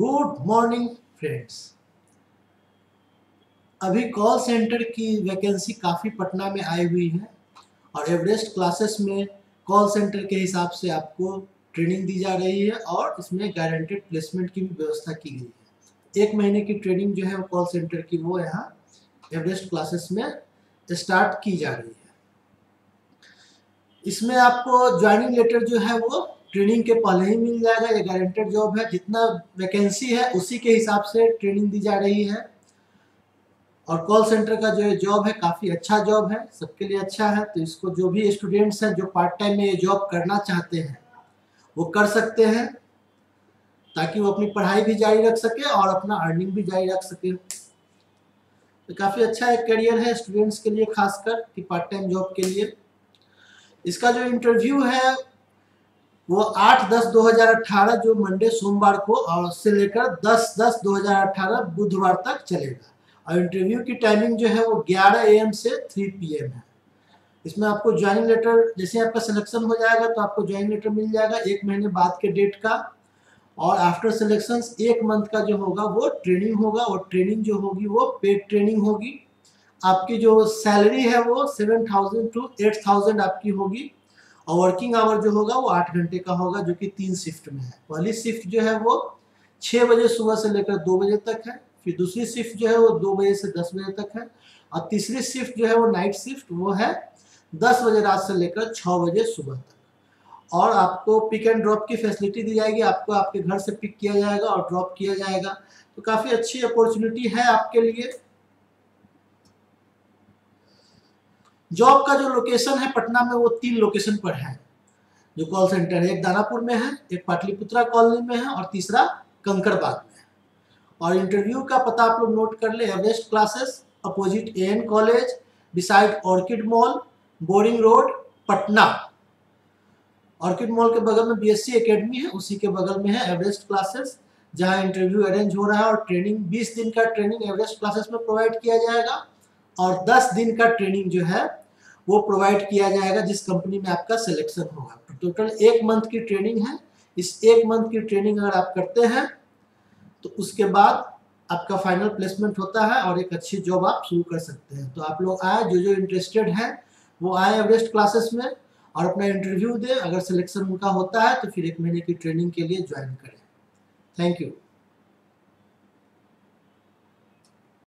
Good morning friends. अभी call centre की vacancy काफ़ी पटना में आई हुई है और एवरेस्ट क्लासेस में कॉल सेंटर के हिसाब से आपको ट्रेनिंग दी जा रही है और इसमें गारंटेड प्लेसमेंट की भी व्यवस्था की गई है। 1 महीने की ट्रेनिंग जो है वो कॉल सेंटर की वो यहाँ एवरेस्ट क्लासेस में स्टार्ट की जा रही है। इसमें आपको ज्वाइनिंग लेटर जो है वो ट्रेनिंग के पहले ही मिल जाएगा। ये गारंटेड जॉब है, जितना वैकेंसी है उसी के हिसाब से ट्रेनिंग दी जा रही है। और कॉल सेंटर का जो जॉब है काफ़ी अच्छा जॉब है, सबके लिए अच्छा है। तो इसको जो भी स्टूडेंट्स हैं जो पार्ट टाइम में ये जॉब करना चाहते हैं वो कर सकते हैं, ताकि वो अपनी पढ़ाई भी जारी रख सके और अपना अर्निंग भी जारी रख सके। तो काफ़ी अच्छा एक करियर है स्टूडेंट्स के लिए, खासकर कि पार्ट टाइम जॉब के लिए। इसका जो इंटरव्यू है वो 8-10-2018 जो मंडे सोमवार को और से लेकर 10-10-2018 बुधवार तक चलेगा। और इंटरव्यू की टाइमिंग जो है वो 11 AM से 3 PM है। इसमें आपको ज्वाइनिंग लेटर, जैसे आपका सिलेक्शन हो जाएगा तो आपको ज्वाइनिंग लेटर मिल जाएगा 1 महीने बाद के डेट का, और आफ्टर सिलेक्शन 1 मंथ का जो होगा वो ट्रेनिंग होगा। और ट्रेनिंग जो होगी वो पेड ट्रेनिंग होगी। आपकी जो सैलरी है वो 7,000 to 8,000 आपकी होगी। और वर्किंग आवर जो होगा वो 8 घंटे का होगा, जो कि 3 शिफ्ट में है। पहली शिफ्ट जो है वो 6 बजे सुबह से लेकर 2 बजे तक है, फिर दूसरी शिफ्ट जो है वो 2 बजे से 10 बजे तक है, और तीसरी शिफ्ट जो है वो नाइट शिफ्ट वो है 10 बजे रात से लेकर 6 बजे सुबह तक। और आपको पिक एंड ड्रॉप की फैसिलिटी दी जाएगी, आपको आपके घर से पिक किया जाएगा और ड्रॉप किया जाएगा। तो काफ़ी अच्छी अपॉर्चुनिटी है आपके लिए। जॉब का जो लोकेशन है पटना में वो 3 लोकेशन पर है जो कॉल सेंटर है। एक दानापुर में है, एक पाटलिपुत्रा कॉलोनी में है, और तीसरा कंकड़बाग में है। और इंटरव्यू का पता आप लोग नोट कर ले। Everest Classes, opposite AN college, beside Orchid Mall, Boring Road, Patna. Orchid Mall के बगल में BSC एकेडमी है, उसी के बगल में है एवरेस्ट क्लासेस, जहाँ इंटरव्यू अरेंज हो रहा है। और ट्रेनिंग 20 दिन का ट्रेनिंग एवरेस्ट क्लासेस में प्रोवाइड किया जाएगा और 10 दिन का ट्रेनिंग जो है वो प्रोवाइड किया जाएगा जिस कंपनी में आपका सिलेक्शन होगा। तो टोटल 1 मंथ की ट्रेनिंग है। इस 1 मंथ की ट्रेनिंग अगर आप करते हैं तो उसके बाद आपका फाइनल प्लेसमेंट होता है और एक अच्छी जॉब आप शुरू कर सकते हैं। तो आप लोग आए, जो जो इंटरेस्टेड हैं वो आए एवरेस्ट क्लासेस में और अपना इंटरव्यू दें। अगर सिलेक्शन उनका होता है तो फिर 1 महीने की ट्रेनिंग के लिए ज्वाइन करें। Thank you.